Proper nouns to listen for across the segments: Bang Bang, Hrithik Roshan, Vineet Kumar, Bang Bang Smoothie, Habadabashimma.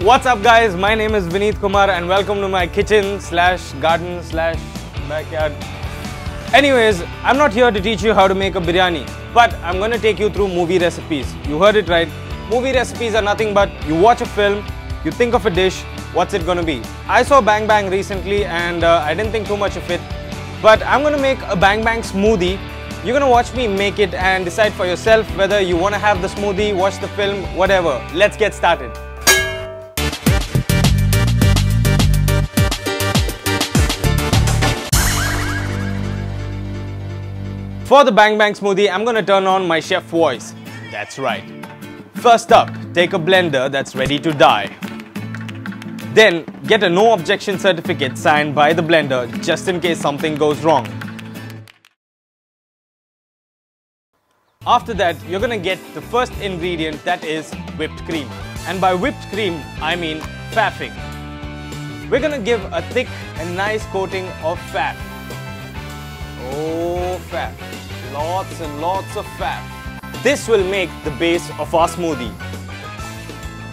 What's up guys, my name is Vineet Kumar and welcome to my kitchen slash garden slash backyard. Anyways, I'm not here to teach you how to make a biryani, but I'm going to take you through movie recipes. You heard it right. Movie recipes are nothing but you watch a film, you think of a dish, what's it going to be? I saw Bang Bang recently and I didn't think too much of it, but I'm going to make a Bang Bang smoothie. You're going to watch me make it and decide for yourself whether you want to have the smoothie, watch the film, whatever. Let's get started. For the Bang Bang smoothie, I'm going to turn on my chef voice. That's right. First up, take a blender that's ready to die. Then, get a no objection certificate signed by the blender just in case something goes wrong. After that, you're gonna get the first ingredient, that is whipped cream. And by whipped cream, I mean faffing. We're gonna give a thick and nice coating of faff. Oh, faff. Lots and lots of faff. This will make the base of our smoothie.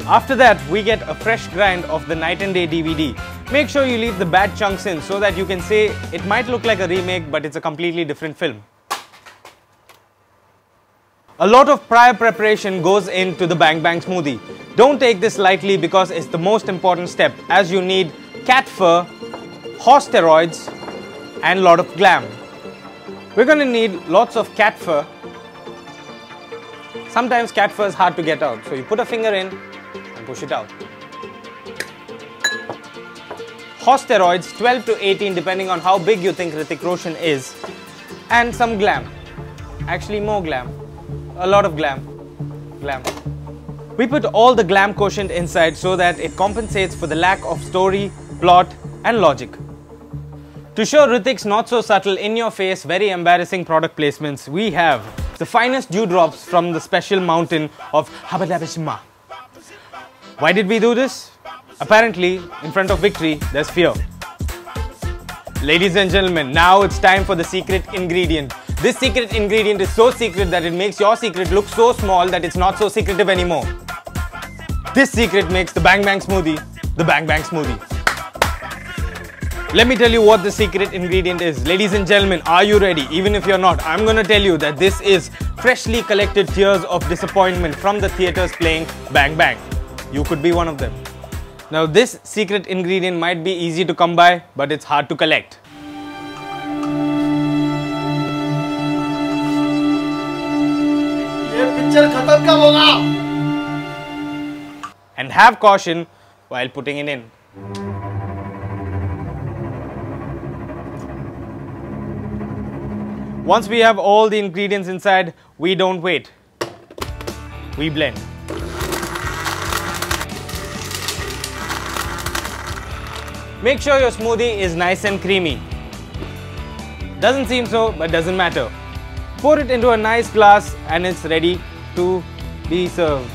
After that, we get a fresh grind of the Night and Day DVD. Make sure you leave the bad chunks in so that you can say it might look like a remake, but it's a completely different film. A lot of prior preparation goes into the Bang Bang smoothie. Don't take this lightly because it's the most important step, as you need cat fur, horse steroids and a lot of glam. We're going to need lots of cat fur. Sometimes cat fur is hard to get out, so you put a finger in and push it out. Horse steroids, 12 to 18 depending on how big you think Hrithik Roshan is, and some glam, actually more glam. A lot of glam. We put all the glam quotient inside so that it compensates for the lack of story, plot and logic. To show Hrithik's not so subtle, in your face, very embarrassing product placements, we have the finest dewdrops from the special mountain of Habadabashimma. Why did we do this? Apparently, in front of victory, there's fear. Ladies and gentlemen, now it's time for the secret ingredient. This secret ingredient is so secret that it makes your secret look so small that it's not so secretive anymore. This secret makes the Bang Bang smoothie, the Bang Bang smoothie. Let me tell you what the secret ingredient is. Ladies and gentlemen, are you ready? Even if you're not, I'm gonna tell you that this is freshly collected tears of disappointment from the theaters playing Bang Bang. You could be one of them. Now this secret ingredient might be easy to come by, but it's hard to collect. And have caution while putting it in. Once we have all the ingredients inside, we don't wait. We blend. Make sure your smoothie is nice and creamy. Doesn't seem so, but doesn't matter. Pour it into a nice glass and it's ready to be served.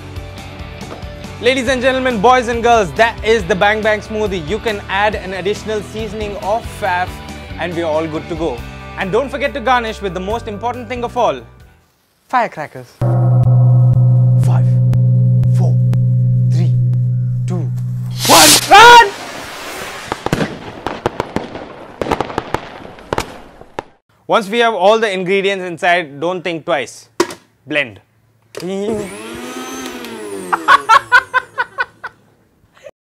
Ladies and gentlemen, boys and girls, that is the Bang Bang smoothie. You can add an additional seasoning of faff and we're all good to go. And don't forget to garnish with the most important thing of all, firecrackers. 5, 4, 3, 2, 1, run! Once we have all the ingredients inside, don't think twice. Blend.